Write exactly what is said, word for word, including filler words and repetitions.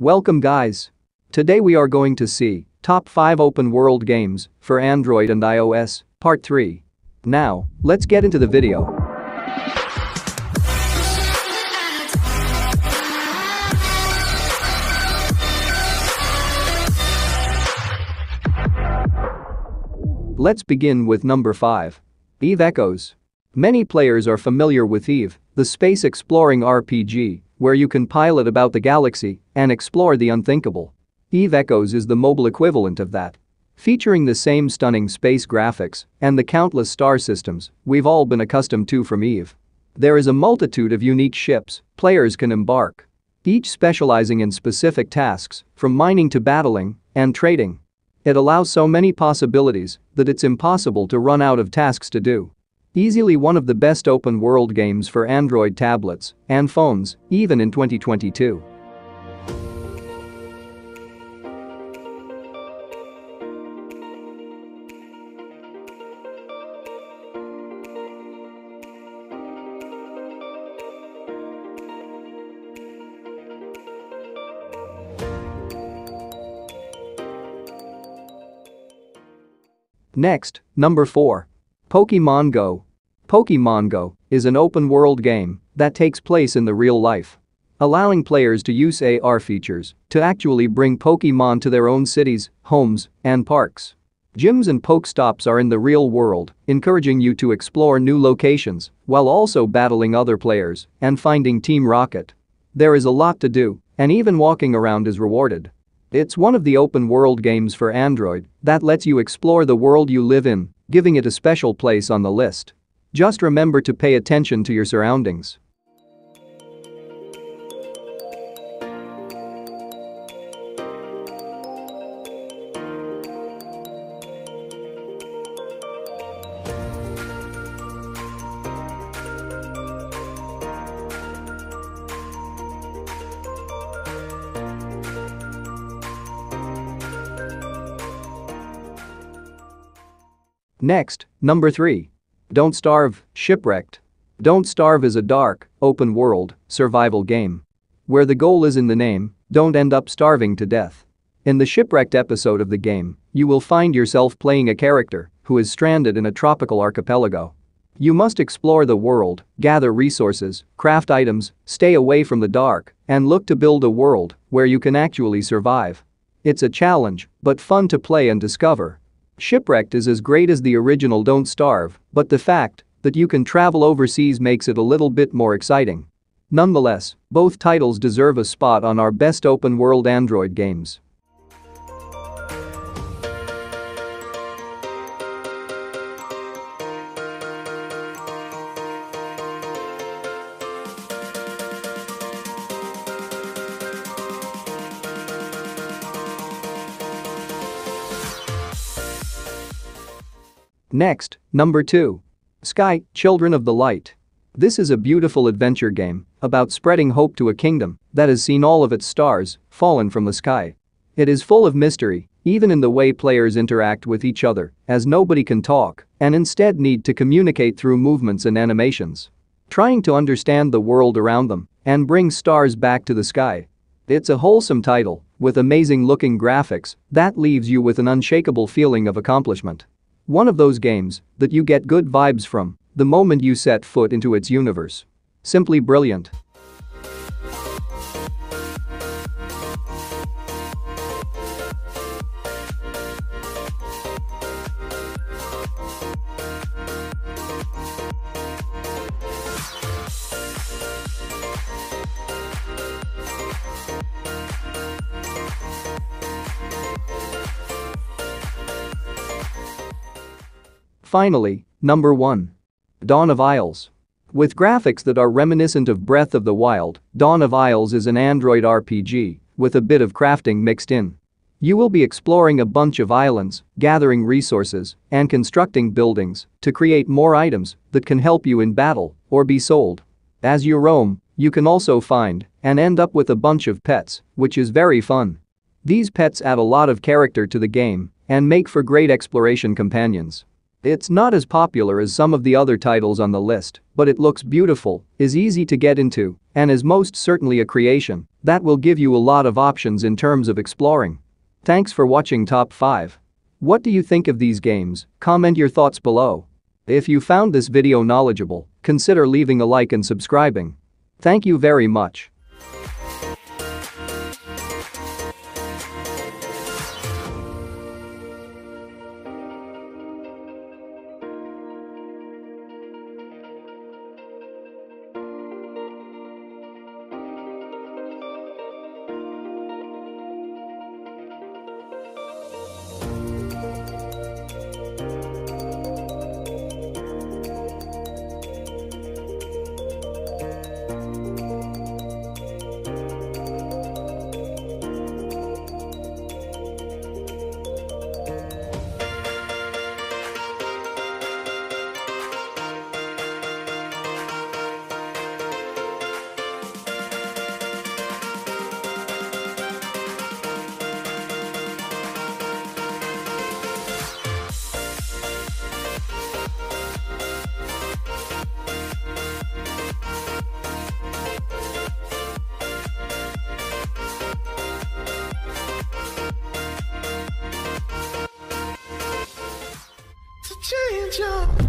Welcome guys! Today we are going to see Top five Open World Games for Android and iOS, Part three. Now, let's get into the video. Let's begin with number five. Eve Echoes. Many players are familiar with Eve, the space-exploring R P G, where you can pilot about the galaxy and explore the unthinkable. Eve Echoes is the mobile equivalent of that. Featuring the same stunning space graphics and the countless star systems we've all been accustomed to from Eve. There is a multitude of unique ships players can embark, each specializing in specific tasks, from mining to battling and trading. It allows so many possibilities that it's impossible to run out of tasks to do. Easily one of the best open-world games for Android tablets and phones, even in twenty twenty-two. Next, number four. Pokemon Go. Pokemon Go is an open-world game that takes place in the real life, allowing players to use A R features to actually bring Pokemon to their own cities, homes, and parks. Gyms and Pokestops are in the real world, encouraging you to explore new locations while also battling other players and finding Team Rocket. There is a lot to do, and even walking around is rewarded. It's one of the open-world games for Android that lets you explore the world you live in, giving it a special place on the list. Just remember to pay attention to your surroundings. Next, number three. Don't Starve: Shipwrecked. Don't Starve is a dark, open-world, survival game, where the goal is in the name, don't end up starving to death. In the Shipwrecked episode of the game, you will find yourself playing a character who is stranded in a tropical archipelago. You must explore the world, gather resources, craft items, stay away from the dark, and look to build a world where you can actually survive. It's a challenge, but fun to play and discover. Shipwrecked is as great as the original Don't Starve, but the fact that you can travel overseas makes it a little bit more exciting. Nonetheless, both titles deserve a spot on our best open-world Android games. Next, number two. Sky: Children of the Light. This is a beautiful adventure game about spreading hope to a kingdom that has seen all of its stars fallen from the sky. It is full of mystery, even in the way players interact with each other, as nobody can talk and instead need to communicate through movements and animations, trying to understand the world around them and bring stars back to the sky. It's a wholesome title with amazing-looking graphics that leaves you with an unshakable feeling of accomplishment. One of those games that you get good vibes from the moment you set foot into its universe. Simply brilliant. Finally, number one. Dawn of Isles. With graphics that are reminiscent of Breath of the Wild, Dawn of Isles is an Android R P G with a bit of crafting mixed in. You will be exploring a bunch of islands, gathering resources, and constructing buildings to create more items that can help you in battle or be sold. As you roam, you can also find and end up with a bunch of pets, which is very fun. These pets add a lot of character to the game and make for great exploration companions. It's not as popular as some of the other titles on the list, but it looks beautiful, is easy to get into, and is most certainly a creation that will give you a lot of options in terms of exploring. Thanks for watching Top five. What do you think of these games? Comment your thoughts below. If you found this video knowledgeable, consider leaving a like and subscribing. Thank you very much. Change up.